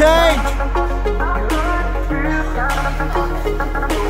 change.